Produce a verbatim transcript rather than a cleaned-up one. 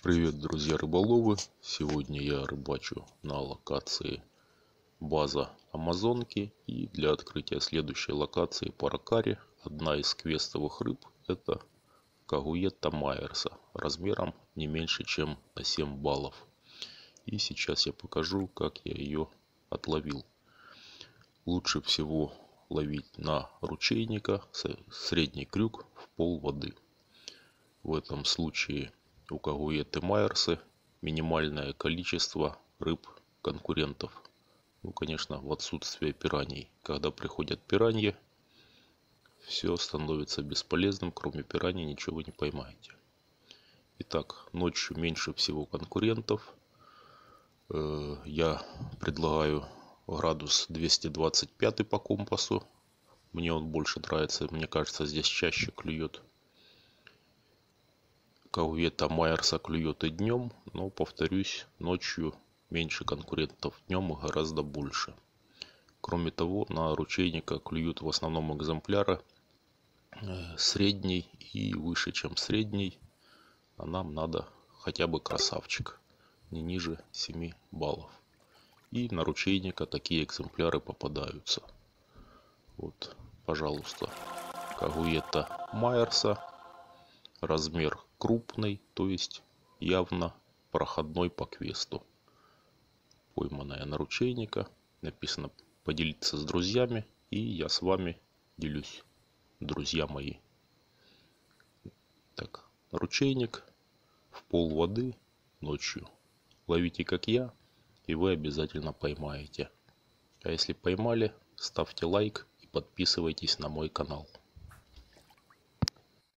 Привет, друзья рыболовы! Сегодня я рыбачу на локации база Амазонки, и для открытия следующей локации Паракари одна из квестовых рыб — это Кагуета Майерса размером не меньше чем на семь баллов. И сейчас я покажу, как я ее отловил. Лучше всего ловить на ручейника, средний крюк в пол воды. В этом случае у Кагуеты Майерсы минимальное количество рыб-конкурентов. Ну, конечно, в отсутствие пираний. Когда приходят пираньи, все становится бесполезным. Кроме пираний ничего не поймаете. Итак, ночью меньше всего конкурентов. Я предлагаю градус двести двадцать пять по компасу. Мне он больше нравится. Мне кажется, здесь чаще клюет. Кагуета Майерса клюет и днем, но, повторюсь, ночью меньше конкурентов, днем их гораздо больше. Кроме того, на ручейника клюют в основном экземпляры средний и выше, чем средний. А нам надо хотя бы красавчик, не ниже семи баллов. И на ручейника такие экземпляры попадаются. Вот, пожалуйста, Кагуета Майерса. Размер крупный, то есть явно проходной по квесту. Пойманная на ручейника. Написано поделиться с друзьями. И я с вами делюсь, друзья мои. Так, ручейник в пол воды ночью. Ловите как я, и вы обязательно поймаете. А если поймали, ставьте лайк и подписывайтесь на мой канал.